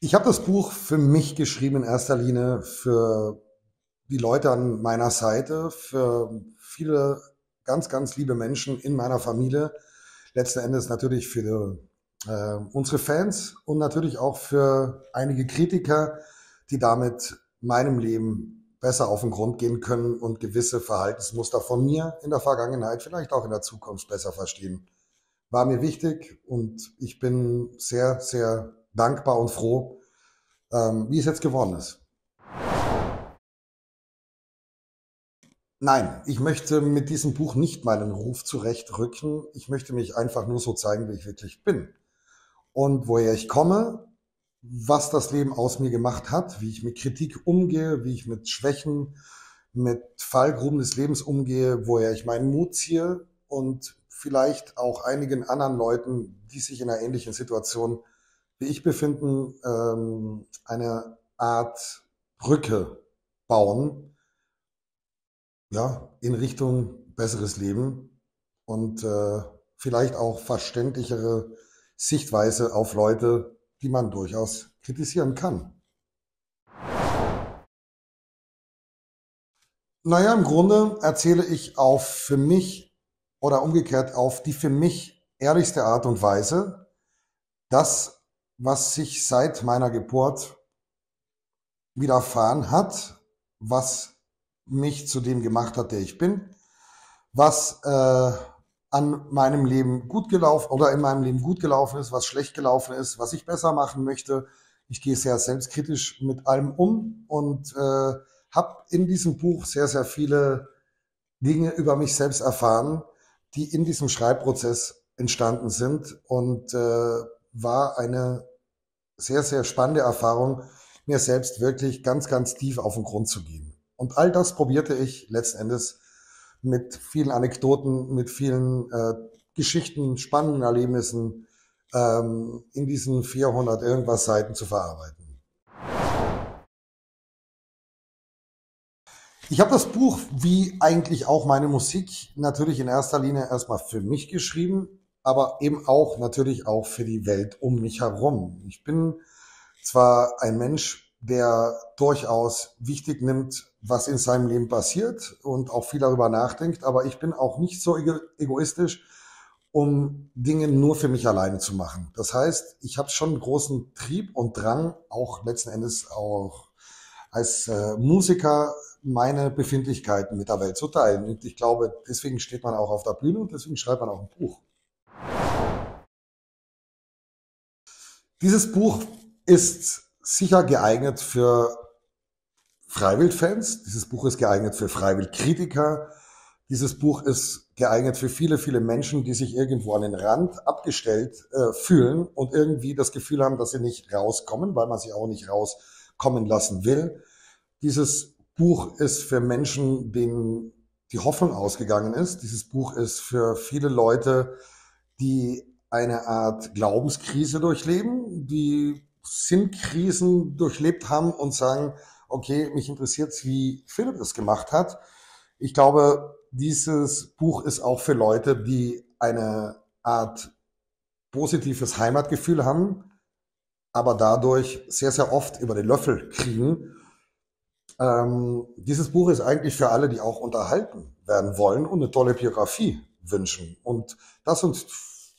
Ich habe das Buch für mich geschrieben, in erster Linie für die Leute an meiner Seite, für viele ganz, ganz liebe Menschen in meiner Familie. Letzten Endes natürlich für unsere Fans und natürlich auch für einige Kritiker, die damit meinem Leben besser auf den Grund gehen können und gewisse Verhaltensmuster von mir in der Vergangenheit, vielleicht auch in der Zukunft besser verstehen. War mir wichtig und ich bin sehr, sehr dankbar und froh, wie es jetzt geworden ist. Nein, ich möchte mit diesem Buch nicht meinen Ruf zurechtrücken. Ich möchte mich einfach nur so zeigen, wie ich wirklich bin. Und woher ich komme, was das Leben aus mir gemacht hat, wie ich mit Kritik umgehe, wie ich mit Schwächen, mit Fallgruben des Lebens umgehe, woher ich meinen Mut ziehe und vielleicht auch einigen anderen Leuten, die sich in einer ähnlichen Situation wie ich befinden, eine Art Brücke bauen, ja, in Richtung besseres Leben und vielleicht auch verständlichere Sichtweise auf Leute, die man durchaus kritisieren kann. Naja, im Grunde erzähle ich auf für mich oder umgekehrt auf die für mich ehrlichste Art und Weise das, was sich seit meiner Geburt widerfahren hat, was mich zu dem gemacht hat, der ich bin, was an meinem Leben gut gelaufen oder in meinem Leben gut gelaufen ist, was schlecht gelaufen ist, was ich besser machen möchte. Ich gehe sehr selbstkritisch mit allem um und habe in diesem Buch sehr, sehr viele Dinge über mich selbst erfahren, die in diesem Schreibprozess entstanden sind und war eine sehr, sehr spannende Erfahrung, mir selbst wirklich ganz, ganz tief auf den Grund zu gehen. Und all das probierte ich letzten Endes mit vielen Anekdoten, mit vielen Geschichten, spannenden Erlebnissen in diesen 400 irgendwas Seiten zu verarbeiten. Ich habe das Buch, wie eigentlich auch meine Musik, natürlich in erster Linie erstmal für mich geschrieben, aber eben auch natürlich auch für die Welt um mich herum. Ich bin zwar ein Mensch, der durchaus wichtig nimmt, was in seinem Leben passiert und auch viel darüber nachdenkt. Aber ich bin auch nicht so egoistisch, um Dinge nur für mich alleine zu machen. Das heißt, ich habe schon einen großen Trieb und Drang, auch letzten Endes auch als Musiker meine Befindlichkeiten mit der Welt zu teilen. Und ich glaube, deswegen steht man auch auf der Bühne und deswegen schreibt man auch ein Buch. Dieses Buch ist sicher geeignet für Freiwild-Fans. Dieses Buch ist geeignet für Freiwild-Kritiker. Dieses Buch ist geeignet für viele, viele Menschen, die sich irgendwo an den Rand abgestellt fühlen und irgendwie das Gefühl haben, dass sie nicht rauskommen, weil man sie auch nicht rauskommen lassen will. Dieses Buch ist für Menschen, denen die Hoffnung ausgegangen ist. Dieses Buch ist für viele Leute, die eine Art Glaubenskrise durchleben, die Sinnkrisen durchlebt haben und sagen, okay, mich interessiert es, wie Philipp das gemacht hat. Ich glaube, dieses Buch ist auch für Leute, die eine Art positives Heimatgefühl haben, aber dadurch sehr, sehr oft über den Löffel kriegen. Dieses Buch ist eigentlich für alle, die auch unterhalten werden wollen und eine tolle Biografie wünschen. Und das und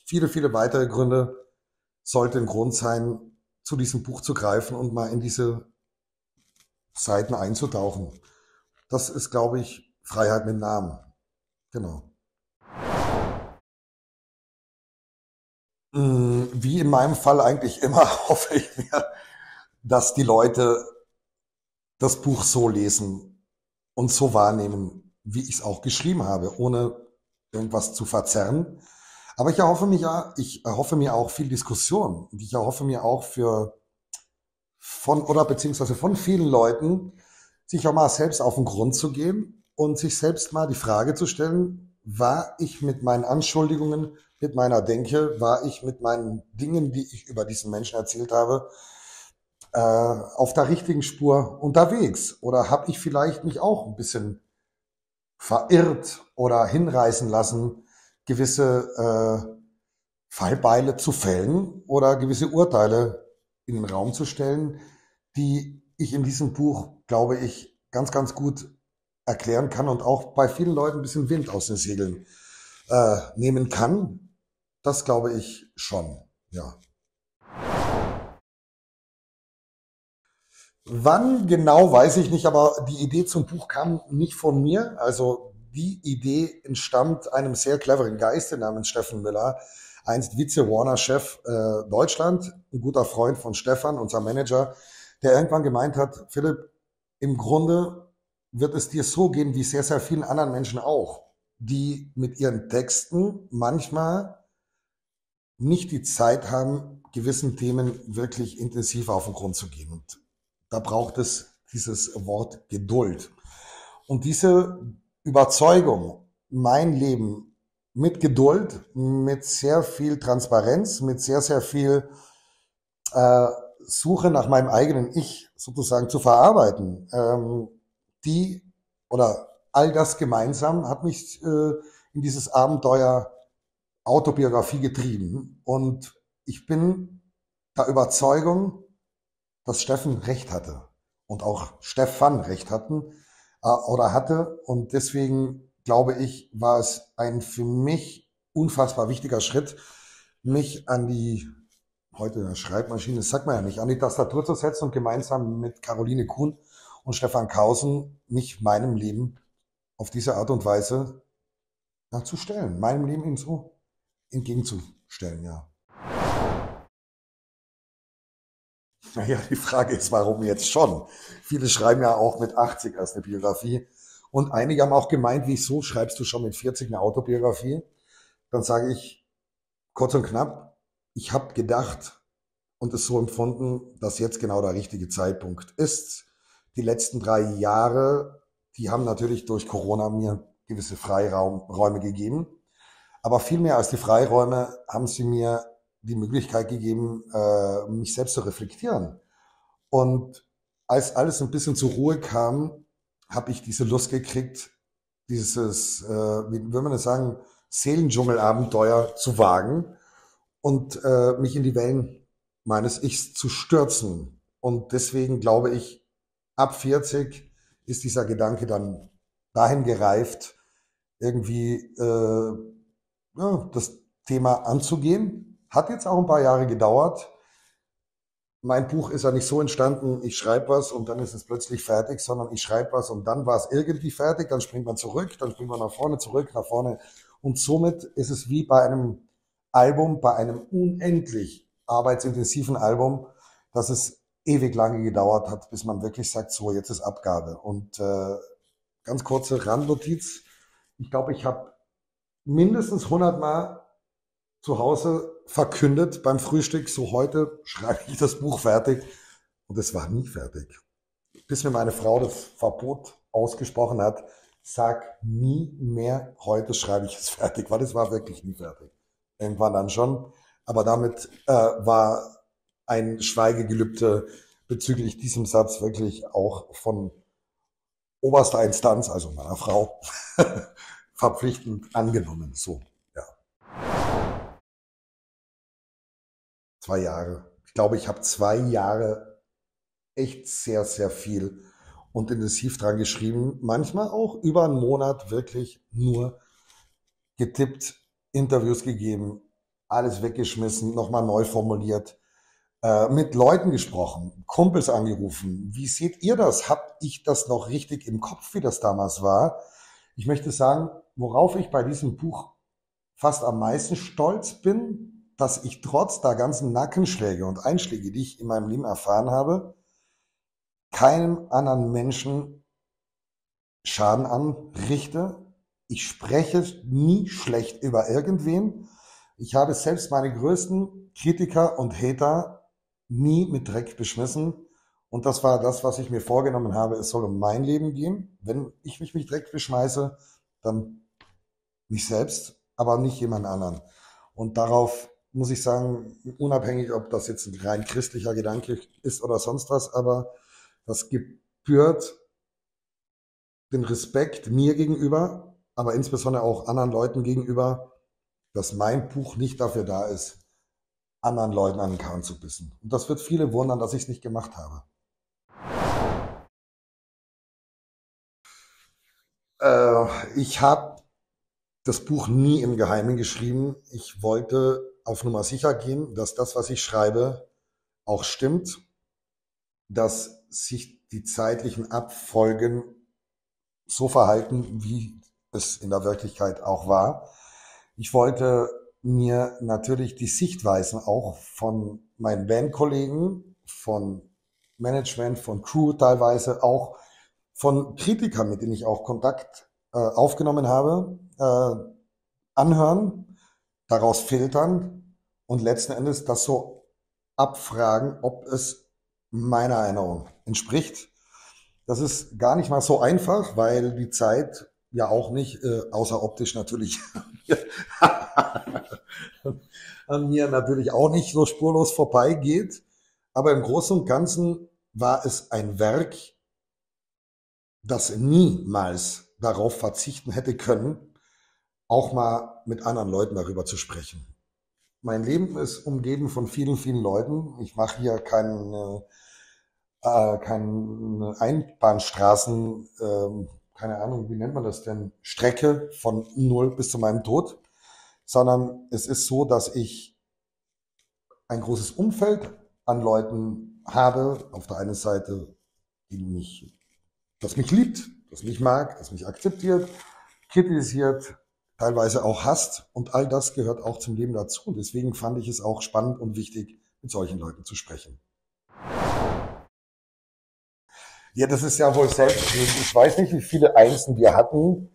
viele, viele weitere Gründe sollte ein Grund sein, zu diesem Buch zu greifen und mal in diese Seiten einzutauchen. Das ist, glaube ich, Freiheit mit Namen. Genau. Wie in meinem Fall eigentlich immer, hoffe ich mir, dass die Leute das Buch so lesen und so wahrnehmen, wie ich es auch geschrieben habe, ohne irgendwas zu verzerren. Aber ich erhoffe mir auch viel Diskussion. Ich erhoffe mir auch beziehungsweise von vielen Leuten, sich auch mal selbst auf den Grund zu gehen und sich selbst mal die Frage zu stellen, war ich mit meinen Anschuldigungen, mit meiner Denke, war ich mit meinen Dingen, die ich über diesen Menschen erzählt habe, auf der richtigen Spur unterwegs? Oder habe ich vielleicht mich auch ein bisschen verirrt oder hinreißen lassen, gewisse Fallbeile zu fällen oder gewisse Urteile in den Raum zu stellen, die ich in diesem Buch, glaube ich, ganz, ganz gut erklären kann und auch bei vielen Leuten ein bisschen Wind aus den Segeln nehmen kann. Das glaube ich schon, ja. Wann genau, weiß ich nicht, aber die Idee zum Buch kam nicht von mir. Also die Idee entstammt einem sehr cleveren Geiste namens Steffen Müller, einst Vize-Warner-Chef Deutschland, ein guter Freund von Stefan, unser Manager, der irgendwann gemeint hat, Philipp, im Grunde wird es dir so gehen wie sehr, sehr vielen anderen Menschen auch, die mit ihren Texten manchmal nicht die Zeit haben, gewissen Themen wirklich intensiv auf den Grund zu gehen. Und da braucht es dieses Wort Geduld. Und diese Überzeugung, mein Leben mit Geduld, mit sehr viel Transparenz, mit sehr, sehr viel Suche nach meinem eigenen Ich sozusagen zu verarbeiten, die oder all das gemeinsam hat mich in dieses Abenteuer Autobiografie getrieben. Und ich bin der Überzeugung, dass Steffen recht hatte und auch Stefan recht hatten oder hatte. Und deswegen, glaube ich, war es ein für mich unfassbar wichtiger Schritt, mich an die, heute eine Schreibmaschine, das sagt man ja nicht, an die Tastatur zu setzen und gemeinsam mit Caroline Kuhn und Stefan Krausen mich meinem Leben auf diese Art und Weise zu stellen, meinem Leben eben so entgegenzustellen, ja. Naja, die Frage ist, warum jetzt schon? Viele schreiben ja auch mit 80 erst eine Biografie. Und einige haben auch gemeint, wieso schreibst du schon mit 40 eine Autobiografie? Dann sage ich kurz und knapp, ich habe gedacht und es so empfunden, dass jetzt genau der richtige Zeitpunkt ist. Die letzten 3 Jahre, die haben natürlich durch Corona mir gewisse Freiräume gegeben. Aber viel mehr als die Freiräume haben sie mir die Möglichkeit gegeben, mich selbst zu reflektieren. Und als alles ein bisschen zur Ruhe kam, habe ich diese Lust gekriegt, dieses, wie würde man das sagen, Seelendschungelabenteuer zu wagen und mich in die Wellen meines Ichs zu stürzen. Und deswegen glaube ich, ab 40 ist dieser Gedanke dann dahin gereift, irgendwie das Thema anzugehen. Hat jetzt auch ein paar Jahre gedauert. Mein Buch ist ja nicht so entstanden, ich schreibe was und dann ist es plötzlich fertig, sondern ich schreibe was und dann war es irgendwie fertig, dann springt man zurück, dann springt man nach vorne, zurück, nach vorne. Und somit ist es wie bei einem Album, bei einem unendlich arbeitsintensiven Album, dass es ewig lange gedauert hat, bis man wirklich sagt, so, jetzt ist Abgabe. Und ganz kurze Randnotiz, ich glaube, ich habe mindestens 100 Mal zu Hause verkündet beim Frühstück, so heute schreibe ich das Buch fertig und es war nie fertig. Bis mir meine Frau das Verbot ausgesprochen hat, sag nie mehr, heute schreibe ich es fertig, weil es war wirklich nie fertig. Irgendwann dann schon, aber damit war ein Schweigegelübde bezüglich diesem Satz wirklich auch von oberster Instanz, also meiner Frau, verpflichtend angenommen, so. 2 Jahre. Ich glaube, ich habe 2 Jahre echt sehr, sehr viel und intensiv dran geschrieben. Manchmal auch über einen Monat wirklich nur getippt, Interviews gegeben, alles weggeschmissen, nochmal neu formuliert, mit Leuten gesprochen, Kumpels angerufen. Wie seht ihr das? Hab ich das noch richtig im Kopf, wie das damals war? Ich möchte sagen, worauf ich bei diesem Buch fast am meisten stolz bin, dass ich trotz der ganzen Nackenschläge und Einschläge, die ich in meinem Leben erfahren habe, keinem anderen Menschen Schaden anrichte. Ich spreche nie schlecht über irgendwen. Ich habe selbst meine größten Kritiker und Hater nie mit Dreck beschmissen. Und das war das, was ich mir vorgenommen habe. Es soll um mein Leben gehen. Wenn ich mich mit Dreck beschmeiße, dann mich selbst, aber nicht jemand anderen. Und darauf muss ich sagen, unabhängig, ob das jetzt ein rein christlicher Gedanke ist oder sonst was, aber das gebührt den Respekt mir gegenüber, aber insbesondere auch anderen Leuten gegenüber, dass mein Buch nicht dafür da ist, anderen Leuten an den Kahn zu bissen. Und das wird viele wundern, dass ich es nicht gemacht habe. Ich habe das Buch nie im Geheimen geschrieben. Ich wollte auf Nummer sicher gehen, dass das, was ich schreibe, auch stimmt, dass sich die zeitlichen Abfolgen so verhalten, wie es in der Wirklichkeit auch war. Ich wollte mir natürlich die Sichtweisen auch von meinen Bandkollegen, von Management, von Crew teilweise, auch von Kritikern, mit denen ich auch Kontakt aufgenommen habe, anhören, daraus filtern und letzten Endes das so abfragen, ob es meiner Erinnerung entspricht. Das ist gar nicht mal so einfach, weil die Zeit ja auch nicht, außer optisch natürlich, an mir natürlich auch nicht so spurlos vorbeigeht. Aber im Großen und Ganzen war es ein Werk, das niemals darauf verzichten hätte können, auch mal mit anderen Leuten darüber zu sprechen. Mein Leben ist umgeben von vielen, vielen Leuten. Ich mache hier keine Einbahnstraßen, keine Ahnung, wie nennt man das denn, Strecke von 0 bis zu meinem Tod, sondern es ist so, dass ich ein großes Umfeld an Leuten habe, auf der einen Seite, das mich liebt, das mich mag, das mich akzeptiert, kritisiert, teilweise auch hasst, und all das gehört auch zum Leben dazu. Und deswegen fand ich es auch spannend und wichtig, mit solchen Leuten zu sprechen. Ja, das ist ja wohl selbstredend. Ich weiß nicht, wie viele Einsen wir hatten.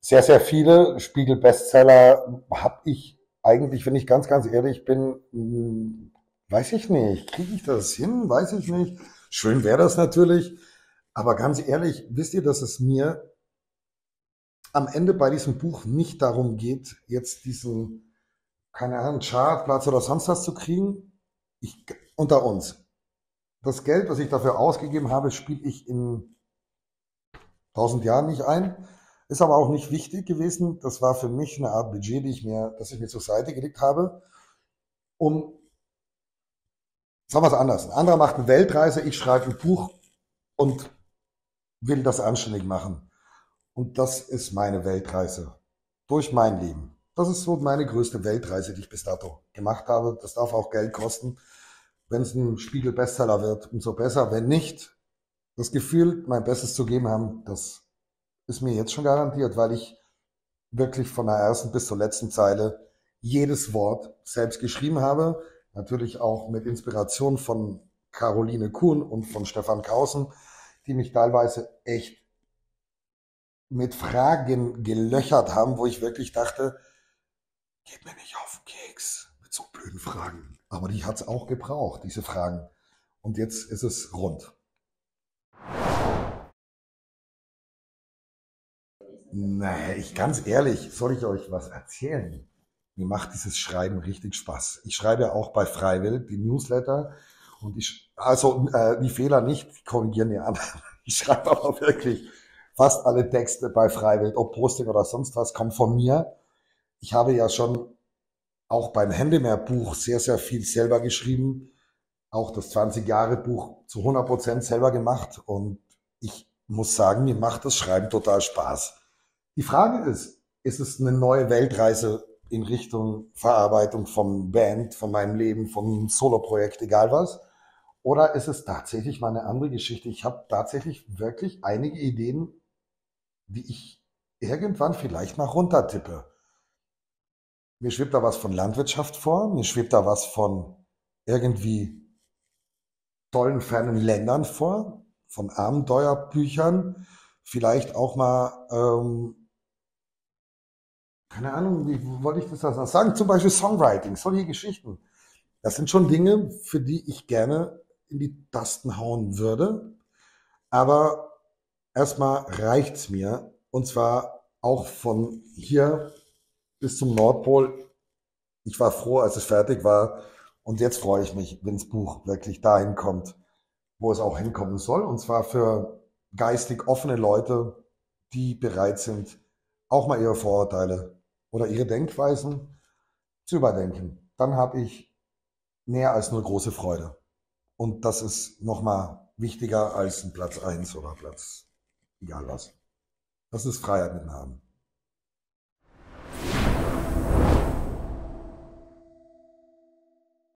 Sehr, sehr viele. Spiegel-Bestseller habe ich eigentlich, wenn ich ganz, ganz ehrlich bin, weiß ich nicht. Kriege ich das hin? Weiß ich nicht. Schön wäre das natürlich. Aber ganz ehrlich, wisst ihr, dass es mir am Ende bei diesem Buch nicht darum geht, jetzt diesen, keine Ahnung, Chartplatz oder sonst was zu kriegen? Unter uns. Das Geld, was ich dafür ausgegeben habe, spiele ich in 1000 Jahren nicht ein. Ist aber auch nicht wichtig gewesen. Das war für mich eine Art Budget, das ich mir zur Seite gelegt habe. Sagen wir es anders. Ein anderer macht eine Weltreise, ich schreibe ein Buch und will das anständig machen. Und das ist meine Weltreise. Durch mein Leben. Das ist so meine größte Weltreise, die ich bis dato gemacht habe. Das darf auch Geld kosten. Wenn es ein Spiegel-Bestseller wird, umso besser. Wenn nicht, das Gefühl, mein Bestes zu geben haben, das ist mir jetzt schon garantiert, weil ich wirklich von der ersten bis zur letzten Zeile jedes Wort selbst geschrieben habe. Natürlich auch mit Inspiration von Caroline Kuhn und von Stefan Krausen, die mich teilweise echt mit Fragen gelöchert haben, wo ich wirklich dachte, geht mir nicht auf den Keks mit so blöden Fragen. Aber die hat es auch gebraucht, diese Fragen. Und jetzt ist es rund. Naja, ganz ehrlich, soll ich euch was erzählen? Mir macht dieses Schreiben richtig Spaß. Ich schreibe ja auch bei Freiwild die Newsletter. Und die Fehler nicht korrigieren die anderen. Ich schreibe aber wirklich fast alle Texte bei Freiwild, ob Posting oder sonst was, kommt von mir. Ich habe ja schon auch beim Händemeer-Buch sehr, sehr viel selber geschrieben. Auch das 20-Jahre-Buch zu 100% selber gemacht. Und ich muss sagen, mir macht das Schreiben total Spaß. Die Frage ist es eine neue Weltreise in Richtung Verarbeitung von Band, von meinem Leben, vom Solo-Projekt, egal was? Oder ist es tatsächlich mal eine andere Geschichte? Ich habe tatsächlich wirklich einige Ideen, die ich irgendwann vielleicht mal runtertippe. Mir schwebt da was von Landwirtschaft vor, mir schwebt da was von irgendwie tollen, fernen Ländern vor, von Abenteuerbüchern, vielleicht auch mal, keine Ahnung, wie wollte ich das sagen, zum Beispiel Songwriting, solche Geschichten. Das sind schon Dinge, für die ich gerne in die Tasten hauen würde, aber erstmal reicht's mir, und zwar auch von hier bis zum Nordpol. Ich war froh, als es fertig war. Und jetzt freue ich mich, wenn das Buch wirklich dahin kommt, wo es auch hinkommen soll. Und zwar für geistig offene Leute, die bereit sind, auch mal ihre Vorurteile oder ihre Denkweisen zu überdenken. Dann habe ich mehr als nur große Freude. Und das ist nochmal wichtiger als ein Platz 1 oder Platz, egal was. Das ist Freiheit mit Namen.